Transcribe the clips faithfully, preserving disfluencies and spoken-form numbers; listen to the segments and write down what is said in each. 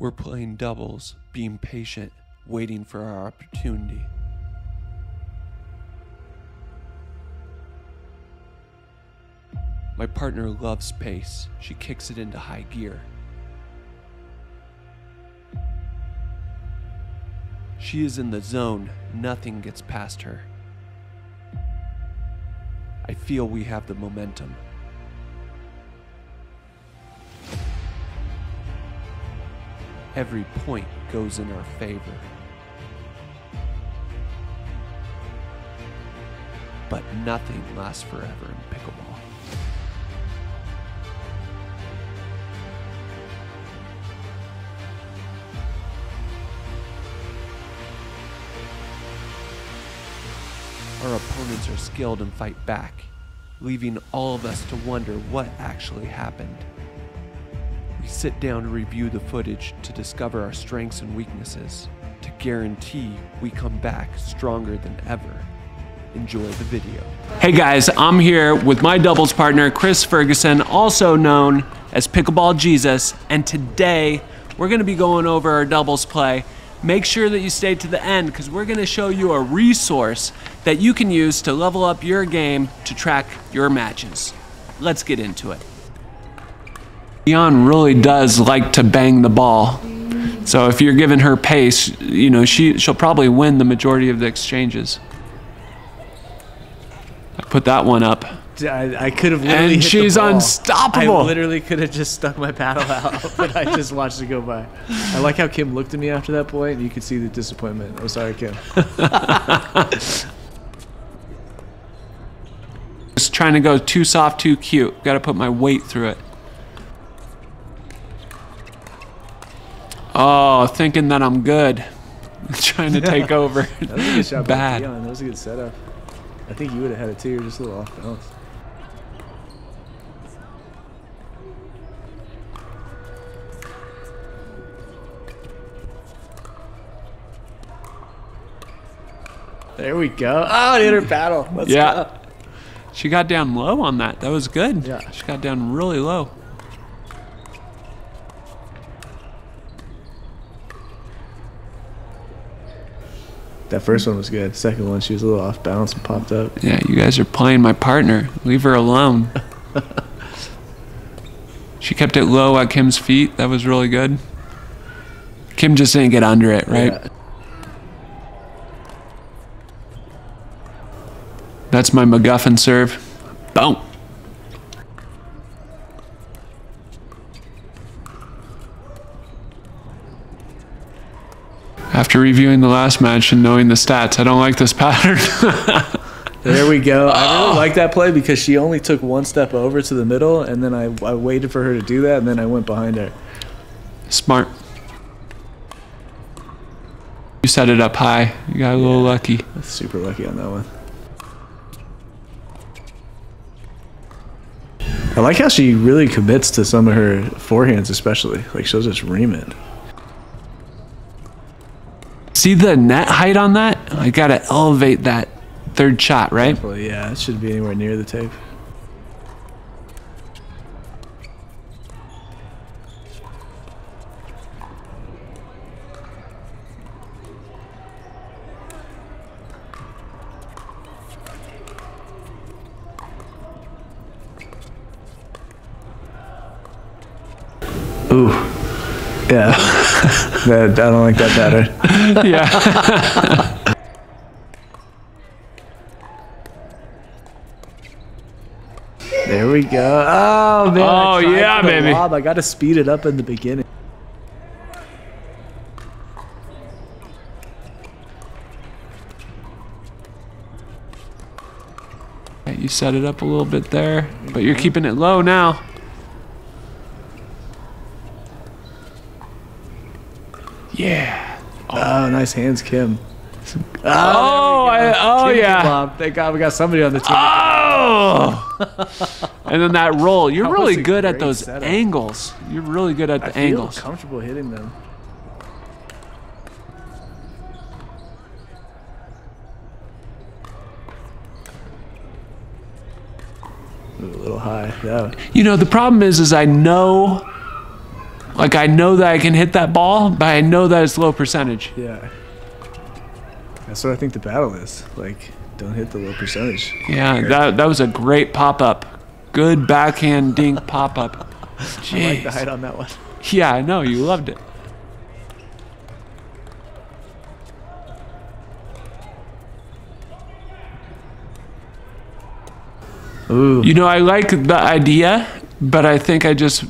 We're playing doubles, being patient, waiting for our opportunity. My partner loves pace. She kicks it into high gear. She is in the zone. Nothing gets past her. I feel we have the momentum. Every point goes in our favor. But nothing lasts forever in pickleball. Our opponents are skilled and fight back, leaving all of us to wonder what actually happened. We sit down to review the footage to discover our strengths and weaknesses, to guarantee we come back stronger than ever. Enjoy the video. Hey guys, I'm here with my doubles partner, Chris Ferguson, also known as Pickleball Jesus, and today we're gonna be going over our doubles play. Make sure that you stay to the end because we're going to show you a resource that you can use to level up your game to track your matches. Let's get into it. Leon really does like to bang the ball. So if you're giving her pace, you know, she, she'll probably win the majority of the exchanges. I put that one up. I, I could have literally And hit she's the ball. Unstoppable. I literally could have just stuck my paddle out, but I just watched it go by. I like how Kim looked at me after that point, and you could see the disappointment. I'm sorry, Kim. Just trying to go too soft, too cute. Got to put my weight through it. Oh, thinking that I'm good. Trying to take over. That was a good shot by Dion. That was a good setup. I think you would have had it too. You're just a little off balance. There we go. Oh, it hit her paddle. Let's yeah. go. She got down low on that. That was good. Yeah. She got down really low. That first one was good. Second one, she was a little off balance and popped up. Yeah, you guys are playing my partner. Leave her alone. She kept it low at Kim's feet. That was really good. Kim just didn't get under it, right? Yeah. That's my McGuffin serve. Boom. After reviewing the last match and knowing the stats, I don't like this pattern. There we go. Oh. I really like that play because she only took one step over to the middle, and then I, I waited for her to do that, and then I went behind her. Smart. You set it up high. You got a yeah, little lucky. That's super lucky on that one. I like how she really commits to some of her forehands especially. Like, she'll just ream it. See the net height on that? I gotta elevate that third shot, right? Definitely, yeah, it shouldn't be anywhere near the tape. Ooh. Yeah. That, I don't like that pattern. Yeah. There we go. Oh, man. Oh, yeah, baby. Lob. I got to speed it up in the beginning. You set it up a little bit there, but you're keeping it low now. Yeah. Oh, oh, nice hands, Kim. Oh, oh, I, oh Kim yeah. Bob. Thank God we got somebody on the team. Oh! And then that roll. You're that really good at those setup. angles. You're really good at I the feel angles. I comfortable hitting them. Ooh, a little high. Yeah. You know, the problem is, is I know... Like, I know that I can hit that ball, but I know that it's low percentage. Yeah. That's what I think the battle is. Like, don't hit the low percentage. Yeah, that, that was a great pop-up. Good backhand dink pop-up. Jeez. I like the height on that one. Yeah, I know. You loved it. Ooh. You know, I like the idea, but I think I just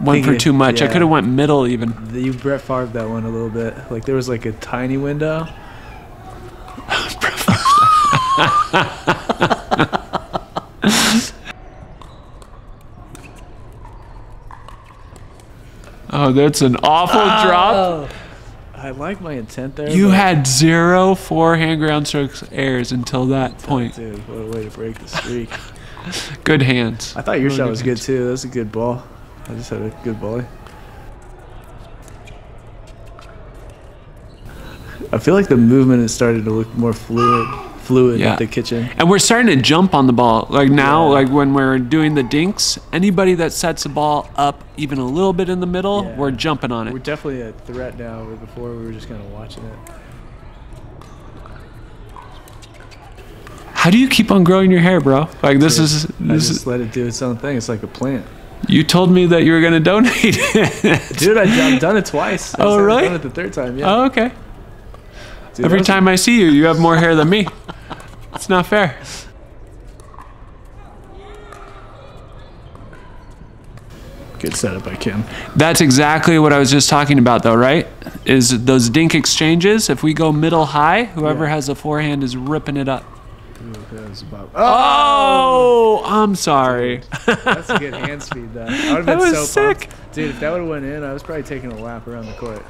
went for too much. Yeah. I could have went middle even. You Brett Favre that one a little bit. Like there was like a tiny window. Brett Favre. Oh, that's an awful oh. drop. I like my intent there. You had zero forehand ground strokes errors until that point. Dude, what a way to break the streak. Good hands. I thought your shot was good too. That was a good ball. I just had a good volley. I feel like the movement is starting to look more fluid, fluid yeah. at the kitchen. And we're starting to jump on the ball. Like now, yeah. like when we're doing the dinks, anybody that sets the ball up even a little bit in the middle, yeah. we're jumping on it. We're definitely a threat now, where before we were just kind of watching it. How do you keep on growing your hair, bro? Like this is... This I just is, let it do its own thing. It's like a plant. You told me that you were going to donate it. Dude, I, I've done it twice. I oh, really? I've done it the third time, yeah. Oh, okay. Dude, every time I see you, you have more hair than me. It's not fair. Good setup by Kim. That's exactly what I was just talking about, though, right? Is those dink exchanges. If we go middle high, whoever yeah. has the forehand is ripping it up. About. Oh! oh, I'm sorry. Dude, that's a good hand speed, though. I would have been so sick. Pumped. Dude, if that would have went in, I was probably taking a lap around the court.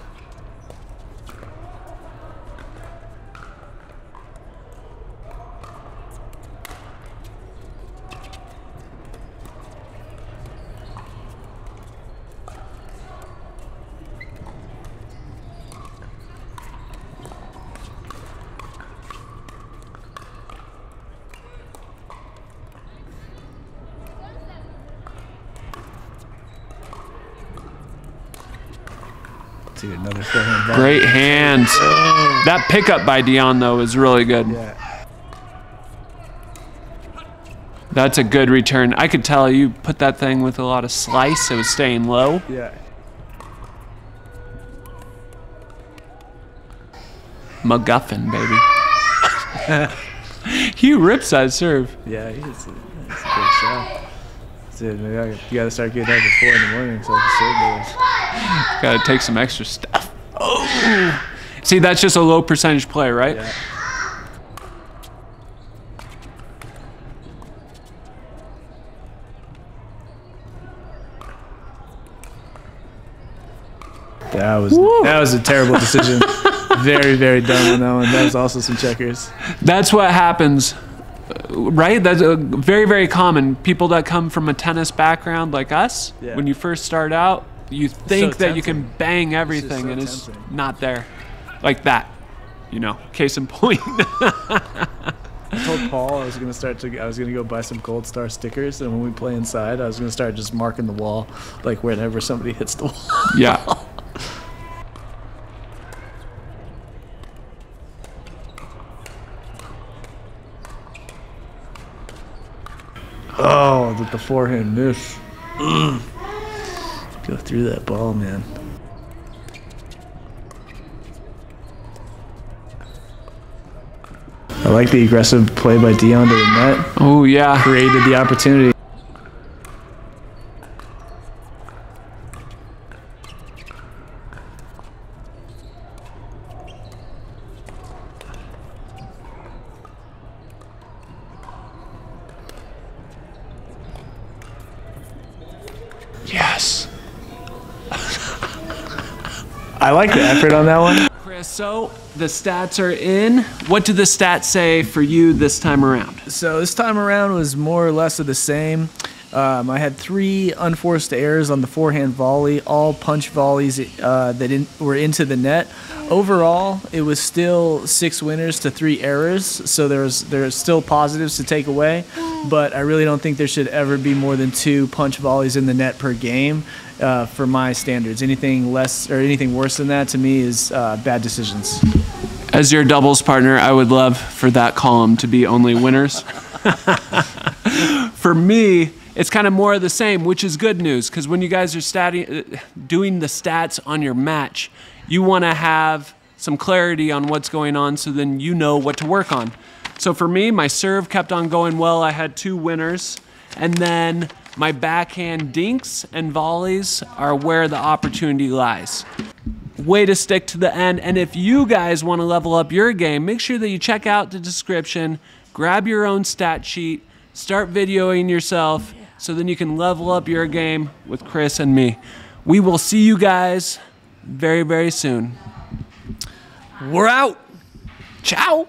Another great hands. Oh. That pickup by Dion though is really good. Yeah. That's a good return. I could tell you put that thing with a lot of slice. It was staying low. Yeah. McGuffin, baby. He rips that serve. Yeah, he is. That's a good shot. Dude, maybe I, you gotta start getting up at four in the morning so I can serve those. Gotta take some extra stuff. Oh. See, that's just a low percentage play, right? Yeah. That was Woo. that was a terrible decision. Very, very dumb on that one. That was also some checkers. That's what happens. Right? That's a very, very common. People that come from a tennis background like us, yeah. when you first start out, you think so that tempting. You can bang everything so and it's tempting. Not there. Like that, you know, case in point. I told Paul I was gonna start to, I was gonna go buy some Gold Star stickers and when we play inside, I was gonna start just marking the wall, like whenever somebody hits the wall. Yeah. Oh, did the forehand miss? Mm. Go through that ball, man. I like the aggressive play by Dion to the net. Oh, yeah. Created the opportunity. Yes. I like the effort on that one. Chris, so the stats are in. What do the stats say for you this time around? So this time around was more or less of the same. Um, I had three unforced errors on the forehand volley, all punch volleys uh, that in, were into the net. Overall, it was still six winners to three errors, so there's there's still positives to take away, but I really don't think there should ever be more than two punch volleys in the net per game. uh, for my standards. Anything less or anything worse than that to me is uh, bad decisions. As your doubles partner, I would love for that column to be only winners. For me, it's kind of more of the same, which is good news, because when you guys are stati- doing the stats on your match, you want to have some clarity on what's going on so then you know what to work on. So for me, my serve kept on going well. I had two winners. And then my backhand dinks and volleys are where the opportunity lies. Way to stick to the end. And if you guys want to level up your game, make sure that you check out the description, grab your own stat sheet, start videoing yourself so then you can level up your game with Chris and me. We will see you guys very, very soon. We're out. Ciao.